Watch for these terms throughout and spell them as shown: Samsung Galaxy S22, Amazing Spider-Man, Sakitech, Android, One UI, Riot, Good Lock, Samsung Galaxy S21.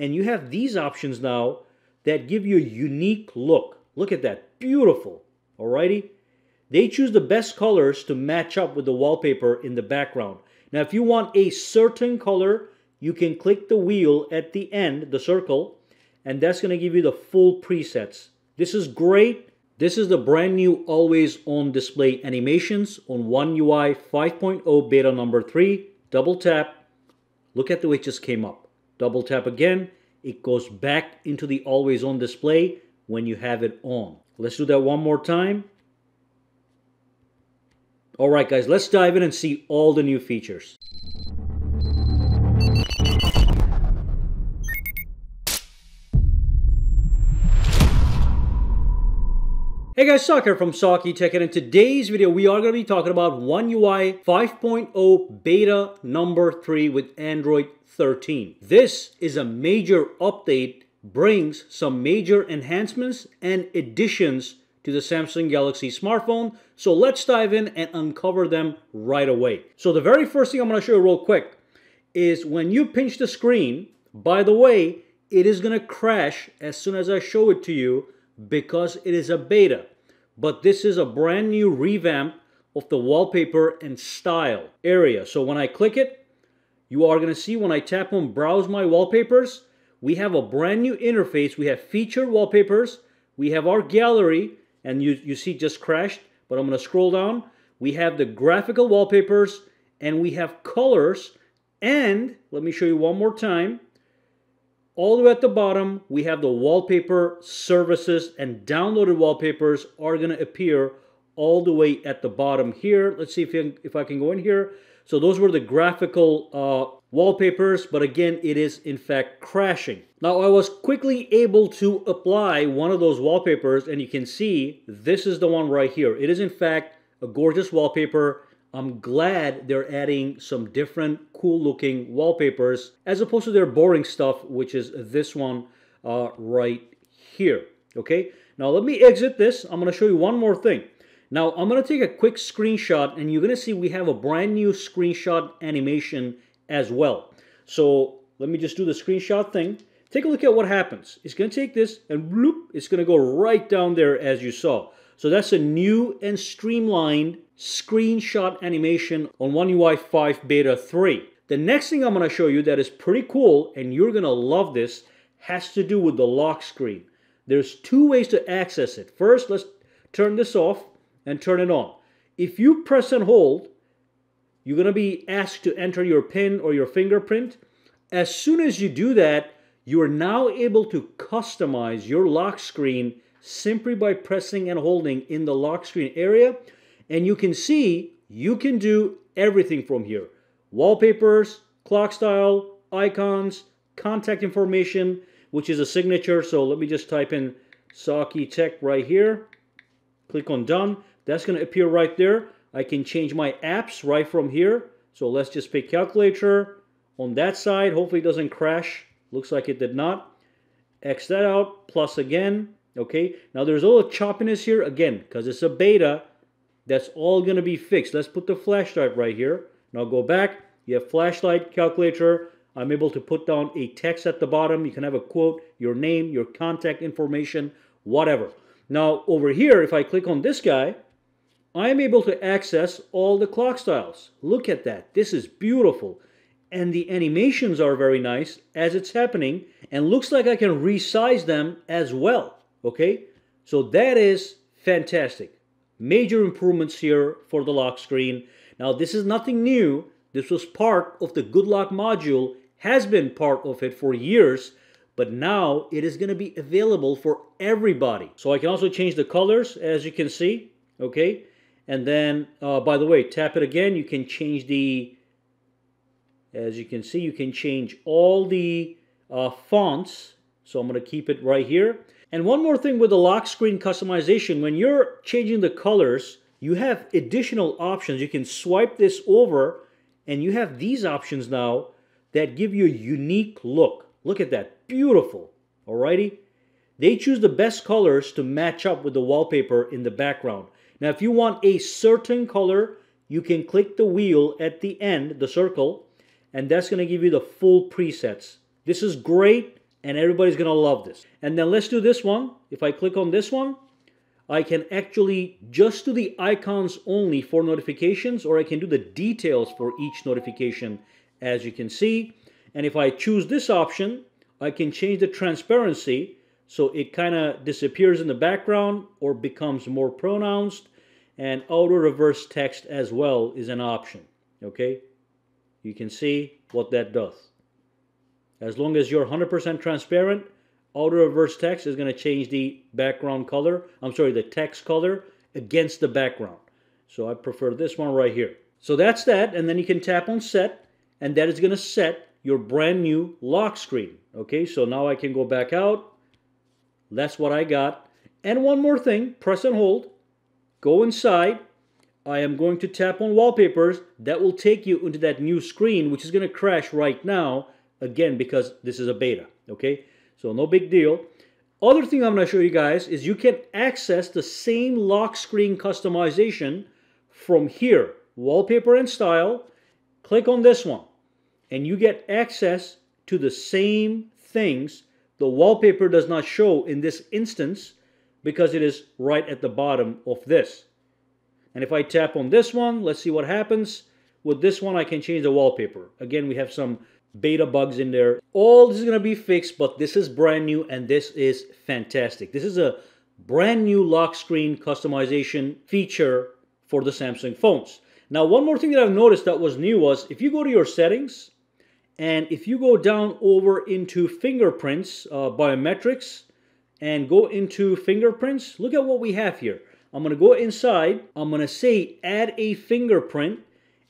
And you have these options now that give you a unique look. Look at that, beautiful, alrighty? They choose the best colors to match up with the wallpaper in the background. Now, if you want a certain color, you can click the wheel at the end, the circle, and that's going to give you the full presets. This is great. This is the brand new always on display animations on One UI 5.0 beta number 3. Double tap. Look at the way it just came up. Double tap again. It goes back into the always on display when you have it on. Let's do that one more time. All right, guys, let's dive in and see all the new features. Hey guys, Sak here from Sakitech, and in today's video, we are going to be talking about One UI 5.0 beta number 3 with Android 13. This is a major update, brings some major enhancements and additions to the Samsung Galaxy smartphone. So let's dive in and uncover them right away. So the very first thing I'm going to show you real quick is when you pinch the screen, by the way, it is going to crash as soon as I show it to you because it is a beta. But this is a brand new revamp of the wallpaper and style area. So when I click it, you are going to see when I tap on browse my wallpapers, we have a brand new interface. We have featured wallpapers. We have our gallery. And you see just crashed, but I'm going to scroll down. We have the graphical wallpapers and we have colors. And let me show you one more time. All the way at the bottom, we have the wallpaper services and downloaded wallpapers are going to appear all the way at the bottom here. Let's see if I can go in here. So those were the graphical wallpapers, but again, it is in fact crashing. Now I was quickly able to apply one of those wallpapers, and you can see this is the one right here. It is in fact a gorgeous wallpaper. I'm glad they're adding some different cool looking wallpapers as opposed to their boring stuff, which is this one right here. Okay, now let me exit this. I'm going to show you one more thing. Now I'm going to take a quick screenshot and you're going to see we have a brand new screenshot animation as well. So let me just do the screenshot thing. Take a look at what happens. It's going to take this and bloop, it's going to go right down there as you saw. So that's a new and streamlined screenshot animation on One UI 5 beta 3. The next thing I'm going to show you that is pretty cool and you're going to love this has to do with the lock screen. There's two ways to access it. First, let's turn this off and turn it on. If you press and hold, you're going to be asked to enter your PIN or your fingerprint. As soon as you do that, you are now able to customize your lock screen simply by pressing and holding in the lock screen area. And you can see you can do everything from here. Wallpapers, clock style, icons, contact information, which is a signature. So let me just type in Sakitech right here. Click on done. That's going to appear right there. I can change my apps right from here. So let's just pick calculator on that side. Hopefully it doesn't crash. Looks like it did not. X that out, plus again. Okay, now there's a little choppiness here again because it's a beta. That's all going to be fixed. Let's put the flashlight right here. Now go back. You have flashlight, calculator. I'm able to put down a text at the bottom. You can have a quote, your name, your contact information, whatever. Now over here, if I click on this guy, I am able to access all the clock styles. Look at that. This is beautiful. And the animations are very nice as it's happening. And looks like I can resize them as well. Okay. So that is fantastic. Major improvements here for the lock screen. Now this is nothing new. This was part of the Good Lock module. Has been part of it for years. But now it is going to be available for everybody. So I can also change the colors as you can see. Okay. And then, by the way, tap it again. You can change the, as you can see, you can change all the fonts. So I'm going to keep it right here. And one more thing with the lock screen customization, when you're changing the colors, you have additional options. You can swipe this over and you have these options now that give you a unique look. Look at that. Beautiful. Alrighty. They choose the best colors to match up with the wallpaper in the background. Now, if you want a certain color, you can click the wheel at the end, the circle, and that's going to give you the full presets. This is great. and everybody's gonna love this. And then let's do this one. If I click on this one, I can actually just do the icons only for notifications, or I can do the details for each notification, as you can see. And if I choose this option, I can change the transparency so it kind of disappears in the background or becomes more pronounced. And auto reverse text as well is an option. Okay, you can see what that does. As long as you're 100% transparent, auto reverse text is going to change the background color, I'm sorry, the text color against the background. So I prefer this one right here. So that's that, and then you can tap on set, and that is going to set your brand new lock screen. Okay, so now I can go back out. That's what I got. And one more thing, press and hold, go inside. I am going to tap on wallpapers. That will take you into that new screen, which is going to crash right now, again, because this is a beta, okay? So no big deal. Other thing I'm going to show you guys is you can access the same lock screen customization from here. Wallpaper and style, click on this one, and you get access to the same things. The wallpaper does not show in this instance because it is right at the bottom of this. And if I tap on this one, let's see what happens. With this one, I can change the wallpaper. Again, we have some beta bugs in there. All this is going to be fixed, but this is brand new, and this is fantastic. This is a brand new lock screen customization feature for the Samsung phones. Now, one more thing that I've noticed that was new was if you go to your settings, and if you go down over into fingerprints, biometrics, and go into fingerprints, look at what we have here. I'm going to go inside, I'm going to say add a fingerprint,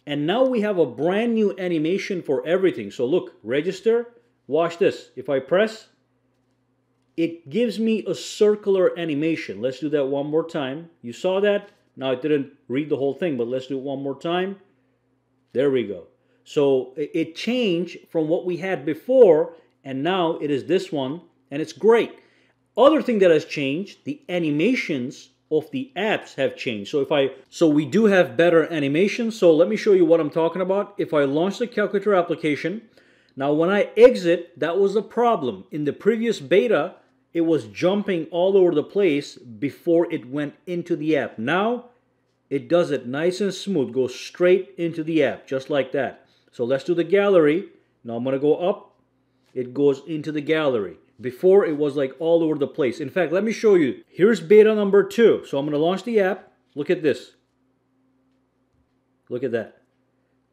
and now we have a brand new animation for everything. So look, register, watch this. If I press, it gives me a circular animation. Let's do that one more time. You saw that. Now I didn't read the whole thing, but let's do it one more time. There we go. So it changed from what we had before, and now it is this one, and it's great. Other thing that has changed, the animations of the apps have changed. So we do have better animations. So let me show you what I'm talking about. If I launch the calculator application, now when I exit, that was a problem. In the previous beta, it was jumping all over the place before it went into the app. Now it does it nice and smooth, goes straight into the app, just like that. So let's do the gallery. Now I'm gonna go up, it goes into the gallery. Before it was like all over the place. In fact, let me show you. Here's beta number 2. So I'm gonna launch the app. Look at this. Look at that.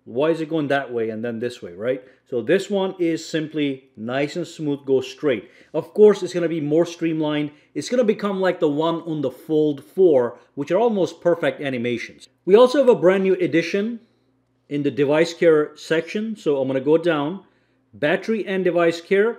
Why is it going that way and then this way, right? So this one is simply nice and smooth, goes straight. Of course, it's gonna be more streamlined. It's gonna become like the one on the Fold 4, which are almost perfect animations. We also have a brand new addition in the device care section. So I'm gonna go down, battery and device care.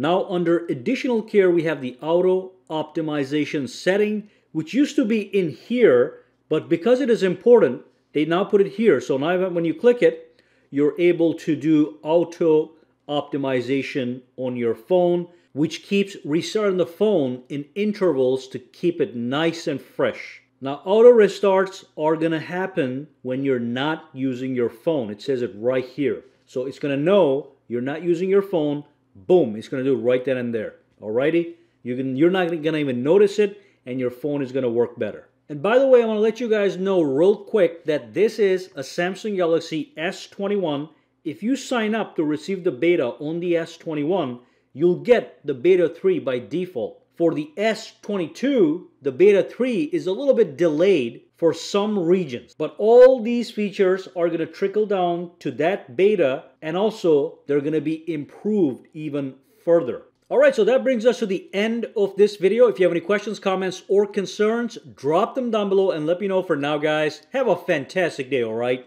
Now under additional care, we have the auto optimization setting, which used to be in here, but because it is important, they now put it here. So now when you click it, you're able to do auto optimization on your phone, which keeps restarting the phone in intervals to keep it nice and fresh. Now auto restarts are gonna happen when you're not using your phone. It says it right here. So it's gonna know you're not using your phone. Boom, it's gonna do right then and there. Alrighty, you're not gonna even notice it, and your phone is gonna work better. And by the way, I want to let you guys know real quick that this is a Samsung Galaxy S21. If you sign up to receive the beta on the S21, you'll get the beta 3 by default. For the S22, the beta 3 is a little bit delayed for some regions. But all these features are going to trickle down to that beta, and also they're going to be improved even further. All right, so that brings us to the end of this video. If you have any questions, comments, or concerns, drop them down below and let me know. For now, guys, have a fantastic day, all right?